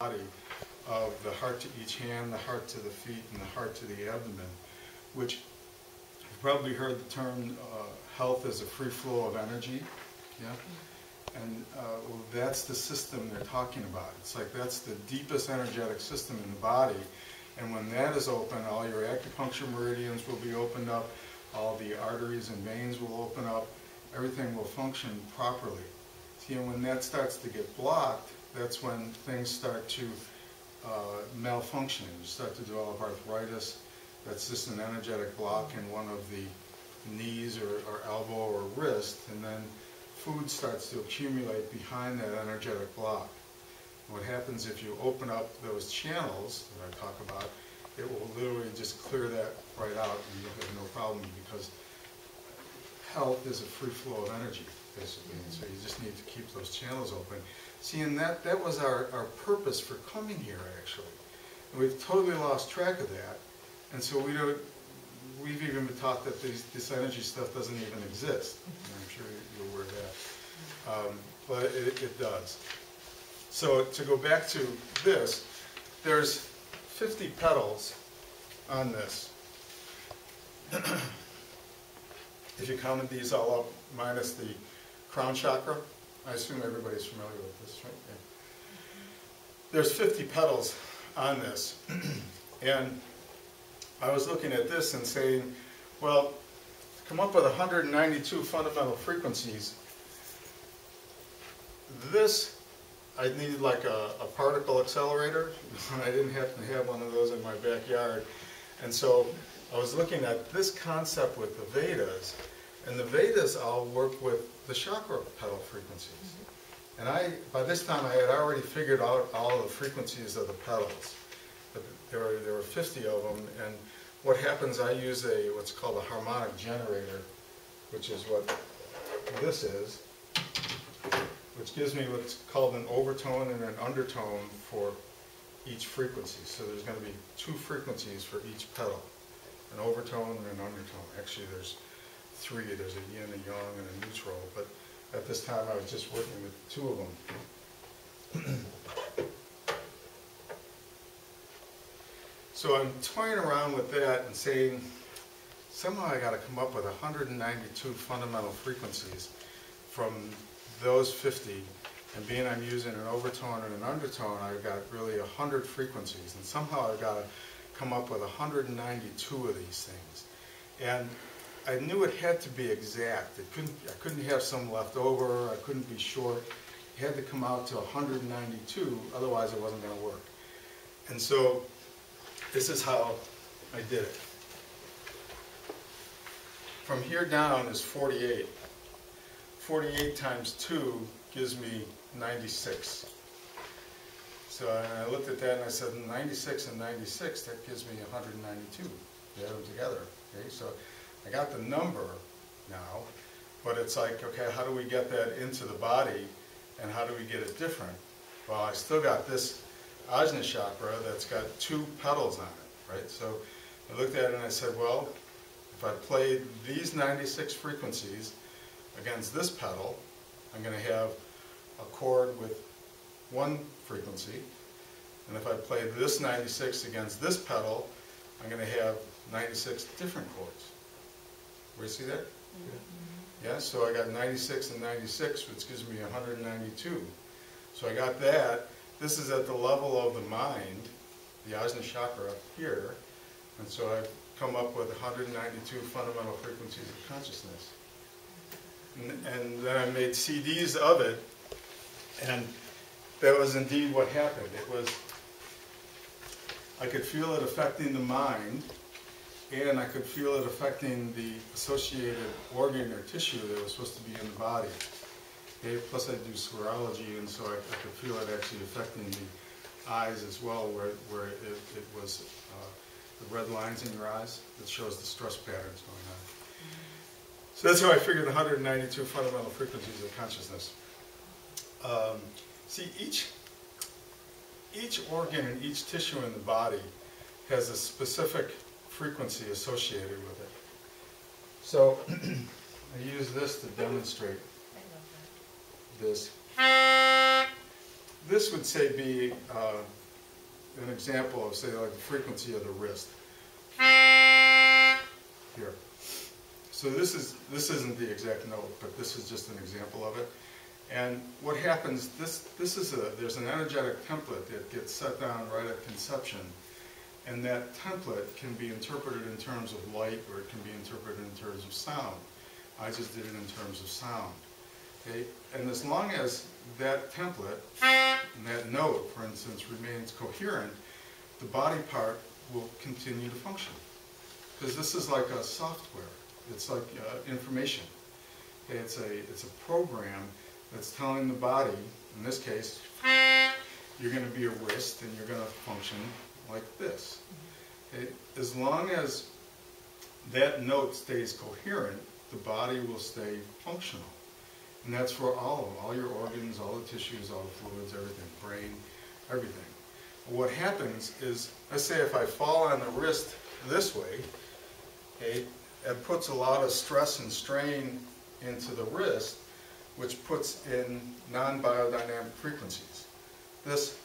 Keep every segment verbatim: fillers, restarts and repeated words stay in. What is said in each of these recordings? body of the heart to each hand, the heart to the feet, and the heart to the abdomen, which you've probably heard the term uh, health is a free flow of energy. Yeah? And uh, well, that's the system they're talking about. It's like that's the deepest energetic system in the body. And when that is open, all your acupuncture meridians will be opened up, all the arteries and veins will open up, everything will function properly. See, and when that starts to get blocked, that's when things start to uh, malfunction. You start to develop arthritis. That's just an energetic block in one of the knees or, or elbow or wrist, and then food starts to accumulate behind that energetic block. What happens if you open up those channels that I talk about, it will literally just clear that right out and you'll have no problem, because health is a free flow of energy, basically. And so you just need to keep those channels open. See, and that, that was our, our purpose for coming here, actually. And we've totally lost track of that. And so we don't, we've even been taught that these, this energy stuff doesn't even exist. And I'm sure you're aware of that. Um, but it, it does. So to go back to this, there's fifty petals on this. If you counted these all up, minus the crown chakra, I assume everybody's familiar with this, right? Yeah. There's fifty petals on this. And I was looking at this and saying, well, come up with one hundred ninety-two fundamental frequencies. This, I needed like a, a particle accelerator, and I didn't happen to have one of those in my backyard. And so I was looking at this concept with the Vedas, and the Vedas all work with the chakra petal frequencies. Mm-hmm. And I, by this time, I had already figured out all the frequencies of the petals. But there were, there were fifty of them, and what happens, I use a what's called a harmonic generator, which is what this is, which gives me what's called an overtone and an undertone for each frequency. So there's going to be two frequencies for each petal, an overtone and an undertone. Actually, there's three. There's a yin, a yang, and a neutral, but at this time I was just working with two of them. So I'm toying around with that and saying, somehow I got to come up with one hundred ninety-two fundamental frequencies from those fifty, and being I'm using an overtone and an undertone, I've got really one hundred frequencies, and somehow I've got to come up with one hundred ninety-two of these things. And I knew it had to be exact. It couldn't, I couldn't have some left over, I couldn't be short. It had to come out to one hundred ninety-two, otherwise it wasn't going to work. And so this is how I did it. From here down is forty-eight. forty-eight times two gives me ninety-six. So I looked at that and I said, ninety-six and ninety-six, that gives me one hundred ninety-two. You add them together. Okay? So I got the number now, but it's like, okay, how do we get that into the body, and how do we get it different? Well, I still got this Ajna chakra that's got two petals on it, right? So I looked at it and I said, well, if I played these ninety-six frequencies against this petal, I'm going to have a chord with one frequency. And if I play this ninety-six against this petal, I'm going to have ninety-six different chords. Where do you see that? Mm-hmm. Yeah, so I got ninety-six and ninety-six, which gives me one hundred ninety-two. So I got that. This is at the level of the mind, the Ajna chakra up here. And so I've come up with one hundred ninety-two fundamental frequencies of consciousness. And then I made C Ds of it, and that was indeed what happened. It was, I could feel it affecting the mind, and I could feel it affecting the associated organ or tissue that was supposed to be in the body. Okay? Plus I do sclerology, and so I, I could feel it actually affecting the eyes as well, where, where it, it was uh, the red lines in your eyes that shows the stress patterns going on. So that's how I figured one hundred ninety-two fundamental frequencies of consciousness. Um, see, each, each organ and each tissue in the body has a specific frequency associated with it. So I use this to demonstrate this. this would, say, be uh, an example of, say, like the frequency of the wrist. Here. So this is this isn't the exact note, but this is just an example of it. And what happens? This this is a there's an energetic template that gets set down right at conception, and that template can be interpreted in terms of light, or it can be interpreted in terms of sound. I just did it in terms of sound. Okay, and as long as that template and that note, for instance, remains coherent, the body part will continue to function. Because this is like a software. It's like uh, information. Okay, it's a it's a program that's telling the body, in this case, you're going to be a wrist and you're going to function like this. Okay, as long as that note stays coherent, the body will stay functional. And that's for all of them, all your organs, all the tissues, all the fluids, everything, brain, everything. What happens is, let's say if I fall on the wrist this way, okay, it puts a lot of stress and strain into the wrist, which puts in non-biodynamic frequencies. This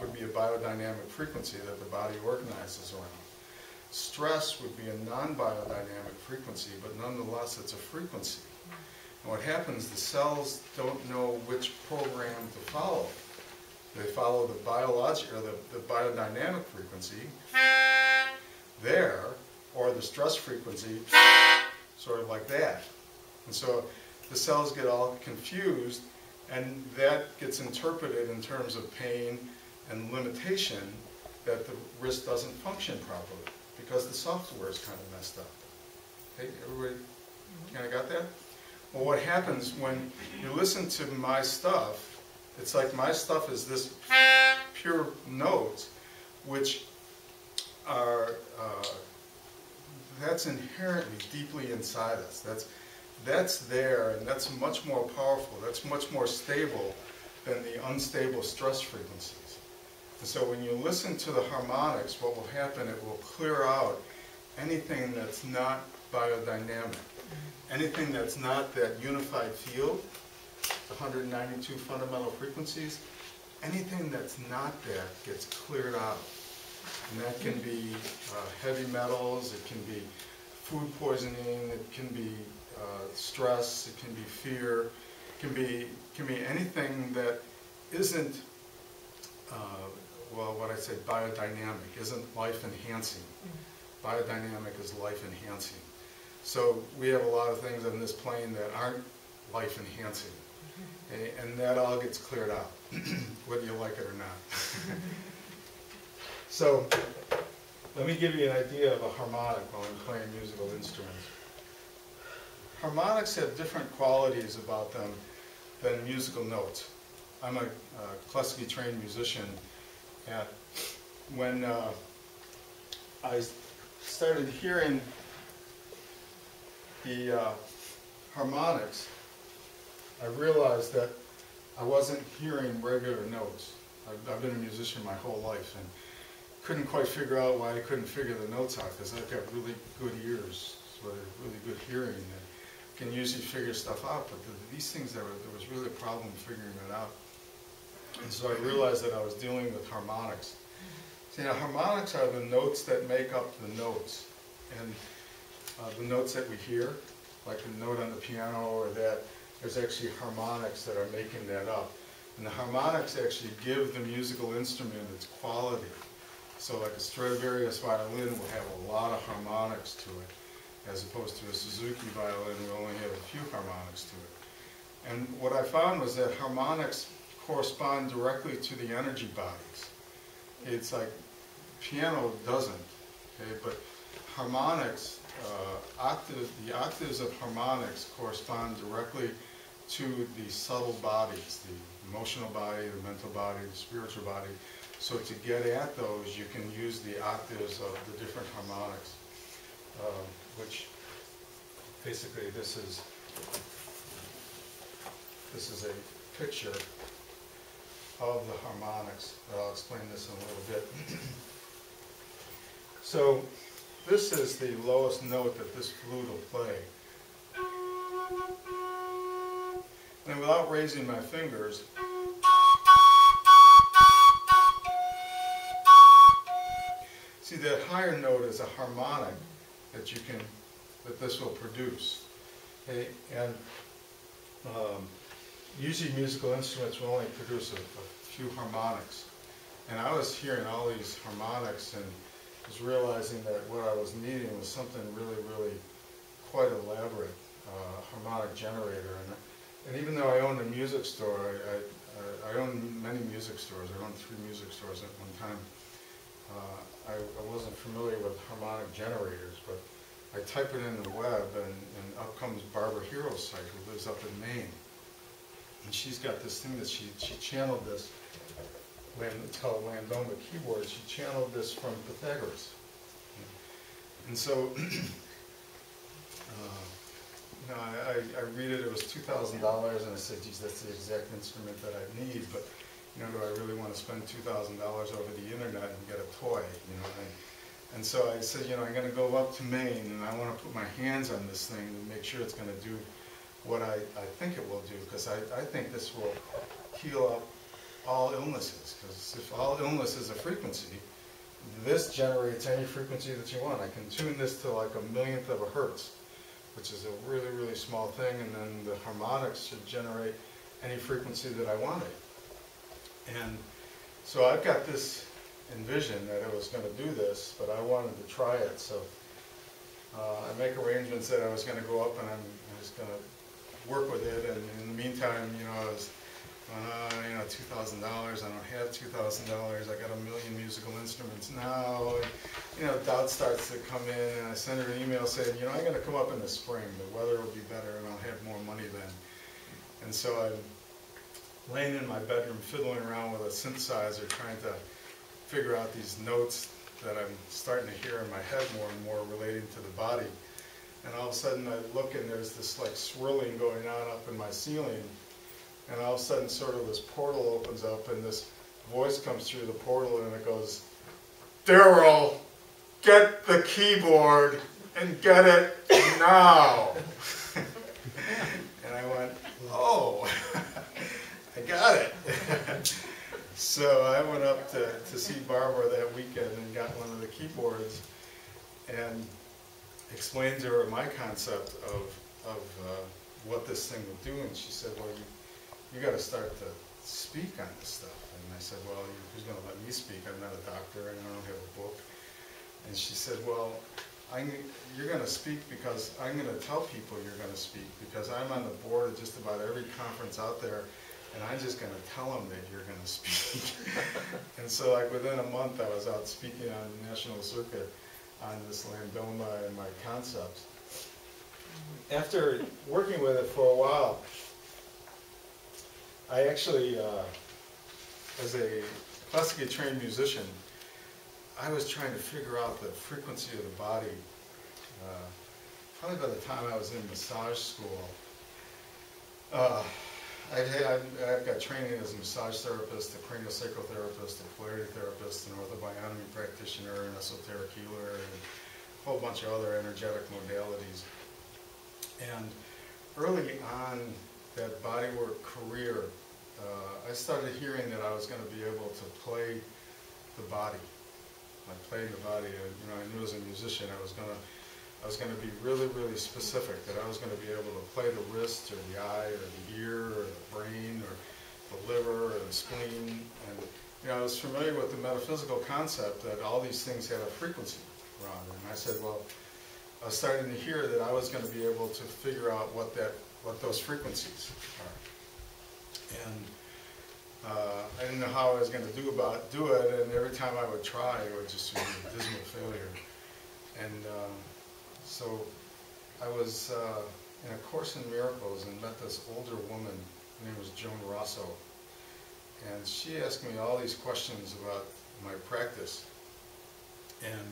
would be a biodynamic frequency that the body organizes around. Stress would be a non-biodynamic frequency, but nonetheless it's a frequency. And what happens, the cells don't know which program to follow. They follow the biologic or the, the biodynamic frequency there, or the stress frequency, sort of like that. And so the cells get all confused, and that gets interpreted in terms of pain and limitation, that the wrist doesn't function properly because the software is kind of messed up. Okay, everybody kind of got that? Well, what happens when you listen to my stuff, it's like my stuff is this pure notes, which are, uh, that's inherently deeply inside us. That's, that's there, and that's much more powerful, that's much more stable than the unstable stress frequencies. And so when you listen to the harmonics, what will happen, it will clear out anything that's not biodynamic. Anything that's not that unified field, one hundred ninety-two fundamental frequencies, anything that's not that gets cleared out. And that can be uh, heavy metals, it can be food poisoning, it can be uh, stress, it can be fear, it can be, can be anything that isn't, uh, well, what I say, biodynamic, isn't life-enhancing. Biodynamic is life-enhancing. So we have a lot of things on this plane that aren't life-enhancing, okay? And that all gets cleared out, whether you like it or not. So let me give you an idea of a harmonic while I'm playing musical instruments. Harmonics have different qualities about them than musical notes. I'm a uh, classically trained musician, and when uh, I started hearing the uh, harmonics, I realized that I wasn't hearing regular notes. I've, I've been a musician my whole life and couldn't quite figure out why I couldn't figure the notes out, because I've got really good ears, so really good hearing, and can usually figure stuff out, but the, these things, there was really a problem figuring it out. And so I realized that I was dealing with harmonics. See, now harmonics are the notes that make up the notes. And Uh, the notes that we hear, like the note on the piano or that, there's actually harmonics that are making that up. And the harmonics actually give the musical instrument its quality. So like a Stradivarius violin will have a lot of harmonics to it, as opposed to a Suzuki violin will only have a few harmonics to it. And what I found was that harmonics correspond directly to the energy bodies. It's like piano doesn't, okay, but harmonics, Uh, octave, the octaves of harmonics correspond directly to the subtle bodies, the emotional body, the mental body, the spiritual body. So to get at those, you can use the octaves of the different harmonics, uh, which basically this is, this is a picture of the harmonics. I'll explain this in a little bit. So this is the lowest note that this flute will play. And without raising my fingers, that higher note is a harmonic that you can, that this will produce. Okay? And um, usually musical instruments will only produce a, a few harmonics. And I was hearing all these harmonics and was realizing that what I was needing was something really, really quite elaborate, uh, harmonic generator. And, and even though I owned a music store, I, I, I owned many music stores. I owned three music stores at one time. Uh, I, I wasn't familiar with harmonic generators, but I type it in the web, and, and up comes Barbara Hero's site, who lives up in Maine. And she's got this thing that she, she channeled this, it's called Landoma Keyboard. She channeled this from Pythagoras. And so, uh, you know, I, I read it, it was two thousand dollars, and I said, geez, that's the exact instrument that I need, but, you know, do I really want to spend two thousand dollars over the internet and get a toy, you know? And, and so I said, you know, I'm going to go up to Maine, and I want to put my hands on this thing and make sure it's going to do what I, I think it will do, because I, I think this will heal up all illnesses, because if all illness is a frequency, this generates any frequency that you want. I can tune this to like a millionth of a hertz, which is a really, really small thing, and then the harmonics should generate any frequency that I wanted. And so I've got this envision that I was going to do this, but I wanted to try it, so uh, I make arrangements that I was going to go up and I'm just going to work with it, and in the meantime, you know, I was Uh, you know, two thousand dollars, I don't have two thousand dollars, I got a million musical instruments now, and, you know, doubt starts to come in, and I send her an email saying, you know, I'm going to come up in the spring, the weather will be better, and I'll have more money then. And so I'm laying in my bedroom, fiddling around with a synthesizer, trying to figure out these notes that I'm starting to hear in my head more and more relating to the body. And all of a sudden I look, and there's this, like, swirling going on up in my ceiling. And all of a sudden, sort of this portal opens up, and this voice comes through the portal, and it goes, "Daryl, get the keyboard and get it now." And I went, "Oh, I got it." So I went up to, to see Barbara that weekend and got one of the keyboards, and explained to her my concept of of uh, what this thing would do, and she said, "Well, you." you got to start to speak on this stuff." And I said, "Well, who's going to let me speak? I'm not a doctor, and I don't have a book." And she said, "Well, I'm, you're going to speak because I'm going to tell people you're going to speak, because I'm on the board of just about every conference out there, and I'm just going to tell them that you're going to speak." And so, like, within a month, I was out speaking on the national circuit on this Landoma and my concepts. After working with it for a while, I actually, uh, as a classically trained musician, I was trying to figure out the frequency of the body. Uh, probably by the time I was in massage school, uh, I, I, I've got training as a massage therapist, a craniosacral therapist, a polarity therapist, an orthobionomy practitioner, an esoteric healer, and a whole bunch of other energetic modalities. And early on, that bodywork career, uh, I started hearing that I was going to be able to play the body. Like playing the body, I, you know, I knew as a musician I was going to, I was going to be really, really specific. That I was going to be able to play the wrist, or the eye, or the ear, or the brain, or the liver, or the spleen. And you know, I was familiar with the metaphysical concept that all these things had a frequency around them. And I said, well, I was starting to hear that I was going to be able to figure out what that. what those frequencies are. And uh, I didn't know how I was going to do about do it, and every time I would try, it would just be a dismal failure. And uh, so I was uh, in A Course in Miracles and met this older woman. Her name was Joan Rosso. And she asked me all these questions about my practice. And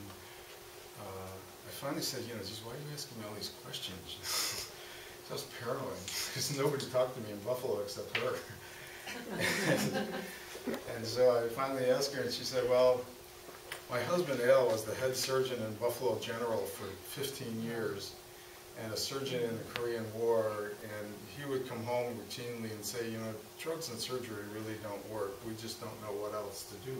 uh, I finally said, you know, just why are you asking me all these questions? I was paranoid, because nobody talked to me in Buffalo except her. and, and so I finally asked her, and she said, well, my husband, Al, was the head surgeon in Buffalo General for fifteen years, and a surgeon in the Korean War, and he would come home routinely and say, you know, drugs and surgery really don't work. We just don't know what else to do.